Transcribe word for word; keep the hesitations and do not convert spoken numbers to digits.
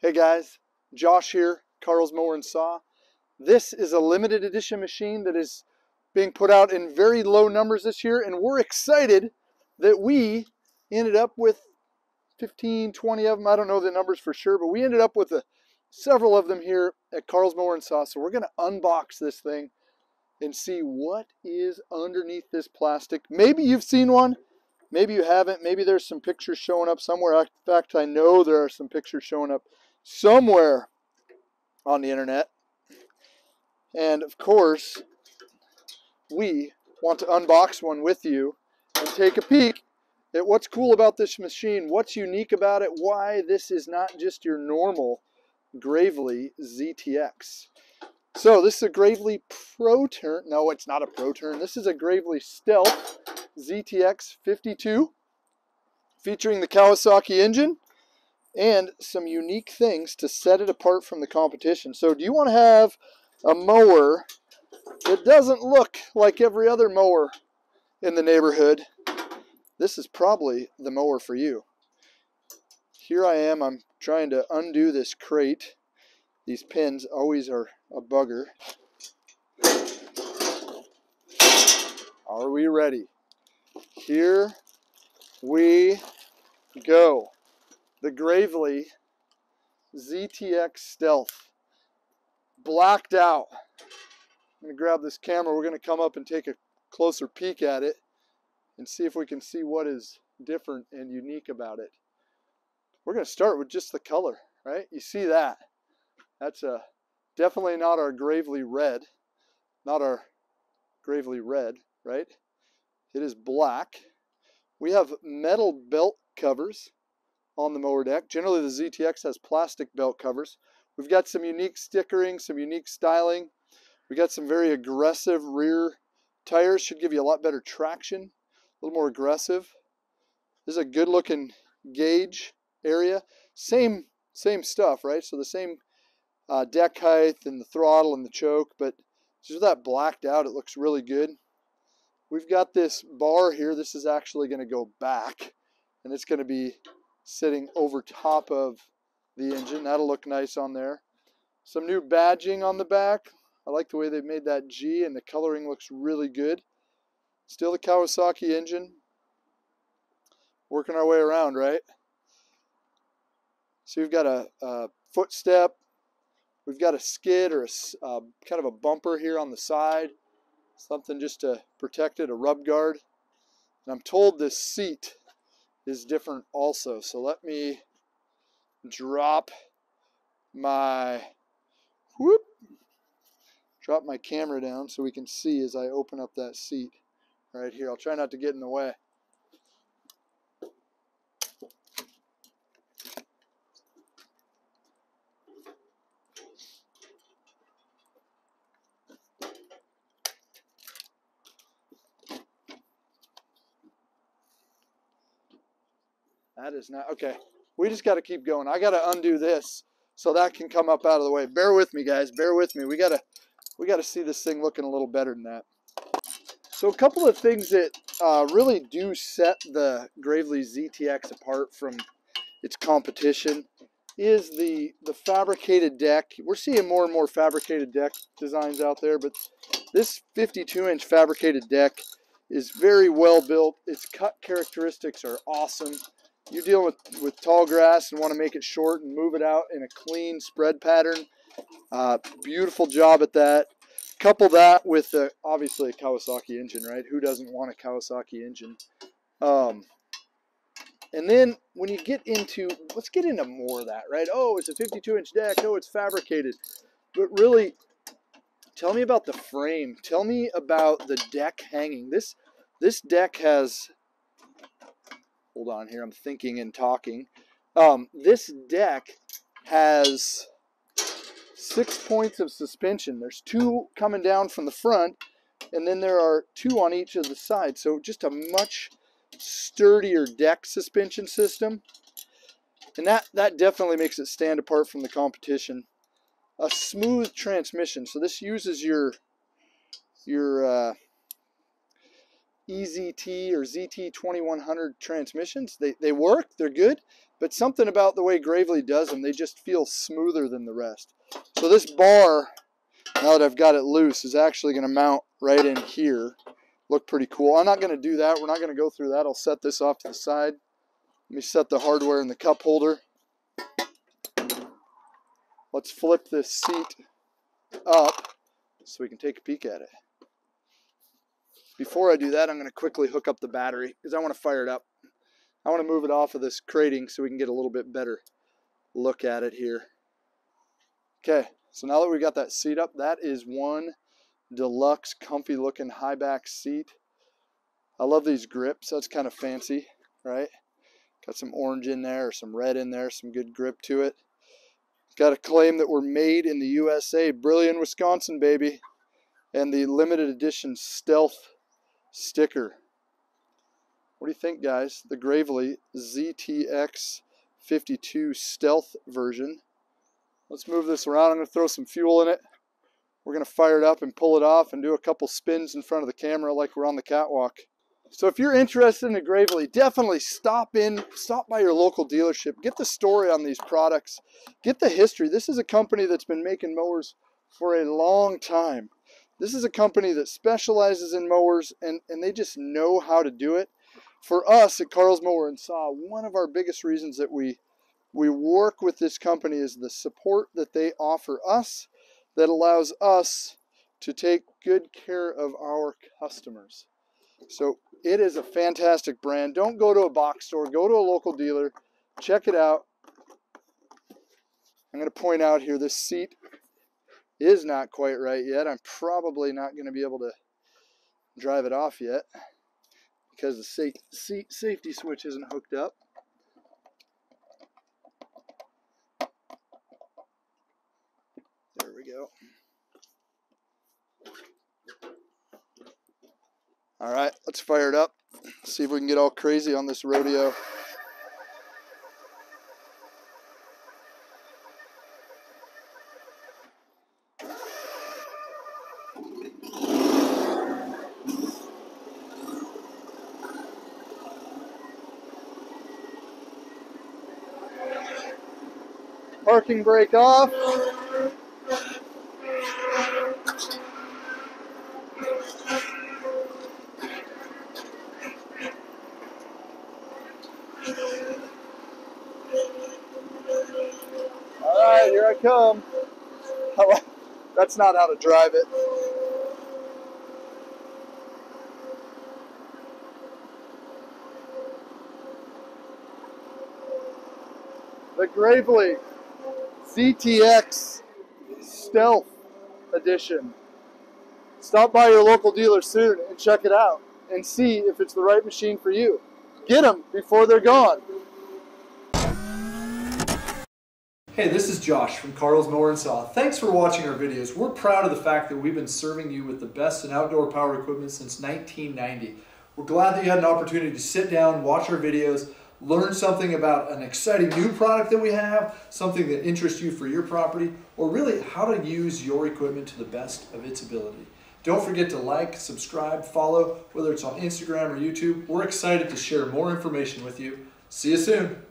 Hey guys, Josh here, Carl's Mower and Saw. This is a limited edition machine that is being put out in very low numbers this year, and we're excited that we ended up with fifteen, twenty of them. I don't know the numbers for sure, but we ended up with a, several of them here at Carl's Mower and Saw. So we're gonna unbox this thing and see what is underneath this plastic. Maybe you've seen one, maybe you haven't, maybe there's some pictures showing up somewhere. In fact, I know there are some pictures showing up somewhere on the internet, and of course we want to unbox one with you and take a peek at what's cool about this machine, what's unique about it, why this is not just your normal Gravely Z T X. So this is a Gravely Pro Turn. No, it's not a Pro Turn. This is a Gravely Stealth Z T X fifty-two featuring the Kawasaki engine and some unique things to set it apart from the competition. So do you want to have a mower that doesn't look like every other mower in the neighborhood? This is probably the mower for you. Here I am, I'm trying to undo this crate. These pins always are a bugger. Are we ready? Here we go. The Gravely Z T X Stealth. Blacked out. I'm going to grab this camera. We're going to come up and take a closer peek at it and see if we can see what is different and unique about it. We're going to start with just the color, right? You see that? That's a, definitely not our Gravely red. Not our Gravely red, right? It is black. We have metal belt covers on the mower deck. Generally the Z T X has plastic belt covers. We've got some unique stickering, some unique styling. We got some very aggressive rear tires. Should give you a lot better traction. A little more aggressive. This is a good looking gauge area. Same, same stuff, right? So the same Uh, deck height and the throttle and the choke, but just that blacked out, it looks really good. We've got this bar here. This is actually going to go back and it's going to be sitting over top of the engine. That'll look nice on there. Some new badging on the back. I like the way they've made that G, and the coloring looks really good. Still the Kawasaki engine. Working our way around, right? So you've got a, a footstep. We've got a skid or a uh, kind of a bumper here on the side, something just to protect it, a rub guard. And I'm told this seat is different also. So let me drop my, whoop, drop my camera down so we can see as I open up that seat right here. I'll try not to get in the way. That is not, okay, we just got to keep going. I got to undo this so that can come up out of the way. Bear with me, guys, bear with me. We got to we got to see this thing looking a little better than that. So a couple of things that uh, really do set the Gravely Z T X apart from its competition is the, the fabricated deck. We're seeing more and more fabricated deck designs out there, but this fifty-two inch fabricated deck is very well built. Its cut characteristics are awesome. You're dealing with, with tall grass and want to make it short and move it out in a clean spread pattern. Uh, beautiful job at that. Couple that with uh, obviously a Kawasaki engine, right? Who doesn't want a Kawasaki engine? Um, and then when you get into, let's get into more of that, right? Oh, it's a fifty-two inch deck. Oh, it's fabricated. But really, tell me about the frame. Tell me about the deck hanging. This, this deck has... Hold on here, I'm thinking and talking. Um, this deck has six points of suspension. There's two coming down from the front, and then there are two on each of the sides. So just a much sturdier deck suspension system. And that, that definitely makes it stand apart from the competition. A smooth transmission. So this uses your, your, uh, E Z T or Z T twenty-one hundred transmissions. They, they work, they're good. But something about the way Gravely does them, they just feel smoother than the rest. So this bar, now that I've got it loose, is actually going to mount right in here. Look pretty cool. I'm not going to do that. We're not going to go through that. I'll set this off to the side. Let me set the hardware in the cup holder. Let's flip this seat up so we can take a peek at it. Before I do that, I'm going to quickly hook up the battery because I want to fire it up. I want to move it off of this crating so we can get a little bit better look at it here. Okay, so now that we've got that seat up, that is one deluxe, comfy looking high back seat. I love these grips. That's kind of fancy, right? Got some orange in there, or some red in there, some good grip to it. Got a claim that we're made in the U S A, Brilliant, Wisconsin, baby. And the limited edition Stealth sticker. What do you think, guys? The Gravely Z T X fifty-two Stealth version. Let's move this around. I'm going to throw some fuel in it. We're going to fire it up and pull it off and do a couple spins in front of the camera like we're on the catwalk. So if you're interested in the Gravely, definitely stop in, stop by your local dealership. Get the story on these products. Get the history. This is a company that's been making mowers for a long time. This is a company that specializes in mowers, and, and they just know how to do it. For us at Carl's Mower and Saw, one of our biggest reasons that we, we work with this company is the support that they offer us that allows us to take good care of our customers. So it is a fantastic brand. Don't go to a box store. Go to a local dealer. Check it out. I'm going to point out here, this seat is not quite right yet. I'm probably not going to be able to drive it off yet, because the safe, seat safety switch isn't hooked up. There we go. All right, let's fire it up. See if we can get all crazy on this rodeo. Parking brake off. All right, here I come. That's not how to drive it. The Gravely Z T X Stealth Edition. Stop by your local dealer soon and check it out and see if it's the right machine for you. Get them before they're gone. Hey, this is Josh from Carl's Mower and Saw. Thanks for watching our videos. We're proud of the fact that we've been serving you with the best in outdoor power equipment since nineteen ninety. We're glad that you had an opportunity to sit down, watch our videos, learn something about an exciting new product that we have, something that interests you for your property, or really how to use your equipment to the best of its ability. Don't forget to like, subscribe, follow, whether it's on Instagram or YouTube. We're excited to share more information with you. See you soon.